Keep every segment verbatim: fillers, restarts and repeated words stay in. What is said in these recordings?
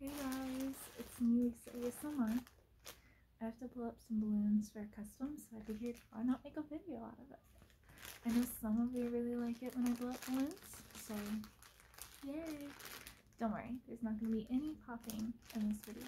Hey guys, it's me, Lisa A S M R. I have to pull up some balloons for a custom, so I figured why not make a video out of it. I know some of you really like it when I blow up balloons, so yay! Don't worry, there's not going to be any popping in this video.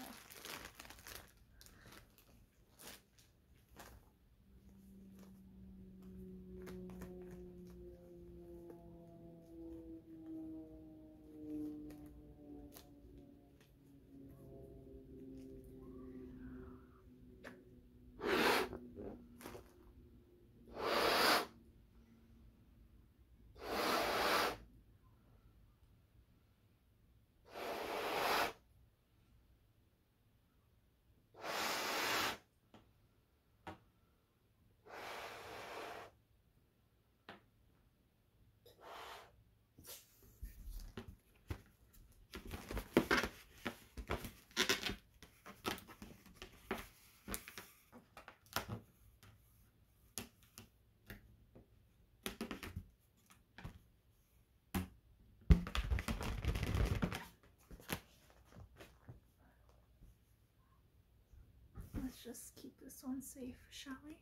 Let's just keep this one safe, shall we?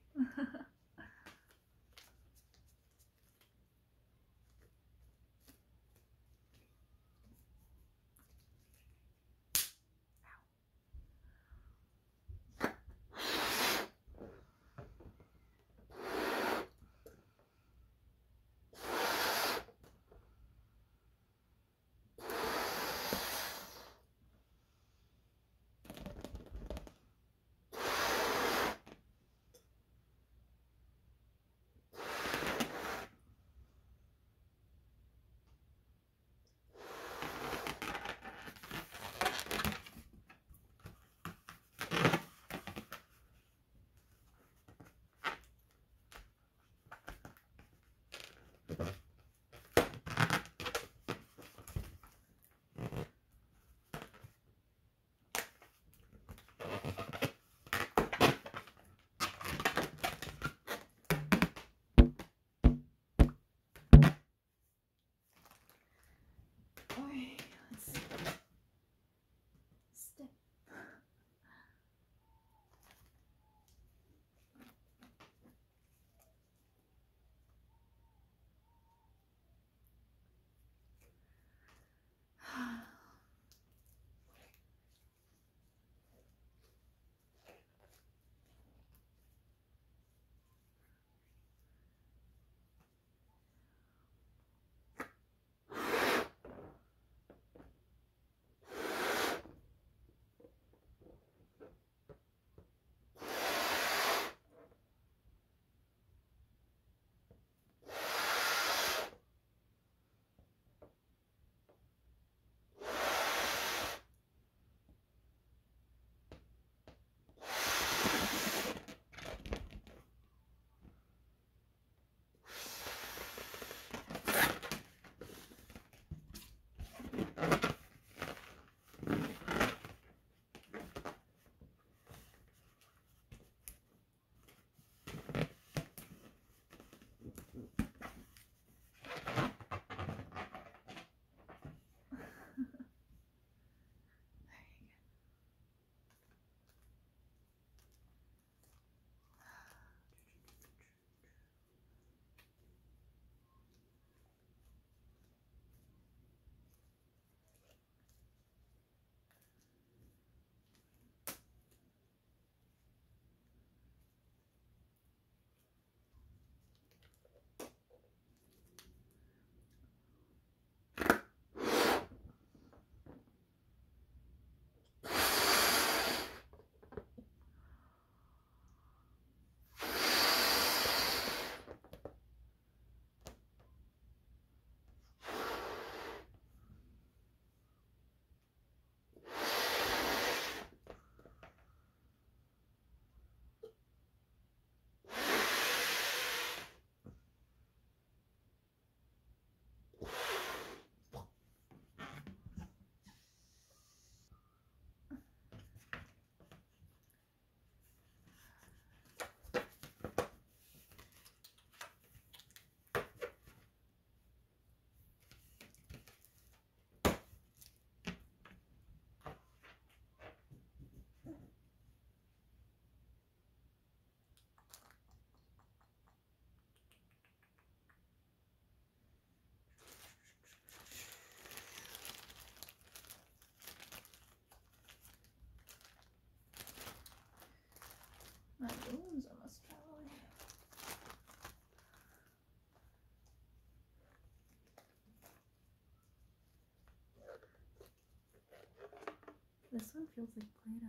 This one feels like Play-Doh.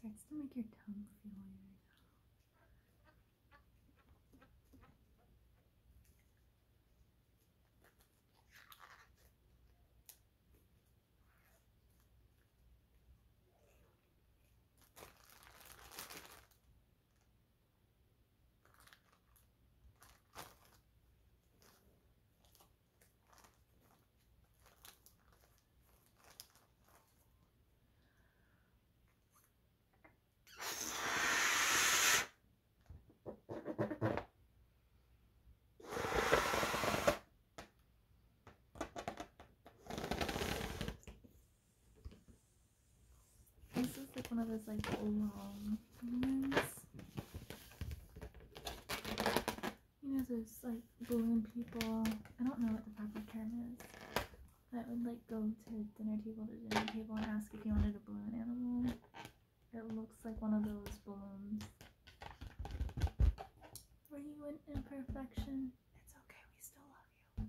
Starts to make your tongue feel weird. This is like one of those like long ones. You know those like balloon people, I don't know what the proper term is, that would like go to dinner table to dinner table and ask if you wanted a balloon animal. It looks like one of those balloons. Were you an imperfection? It's okay, we still love you.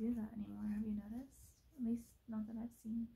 Do that anymore, have you noticed? At least not that I've seen.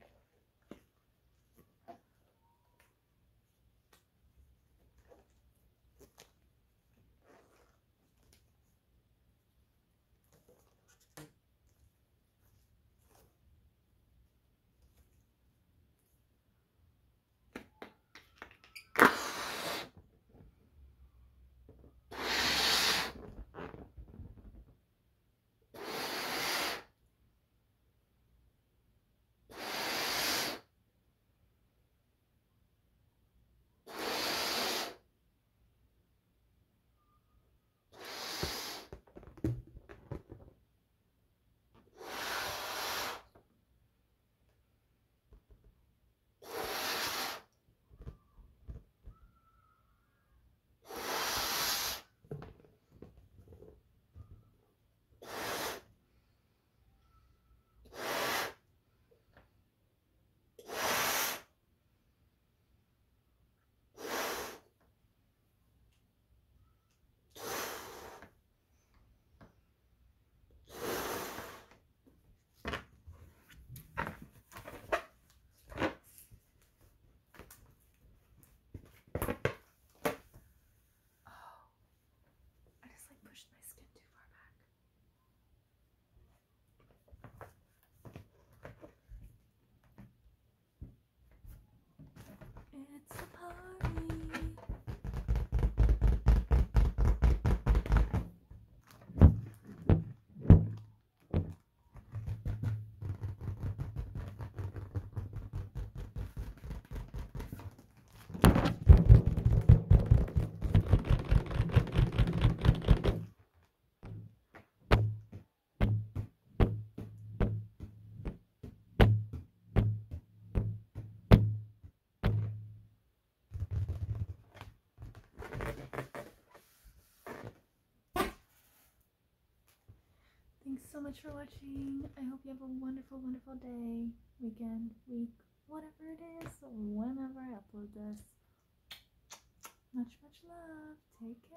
It's a party. Thanks so much for watching. I hope you have a wonderful, wonderful day, weekend, week, whatever it is, whenever I upload this. Much, much love. Take care.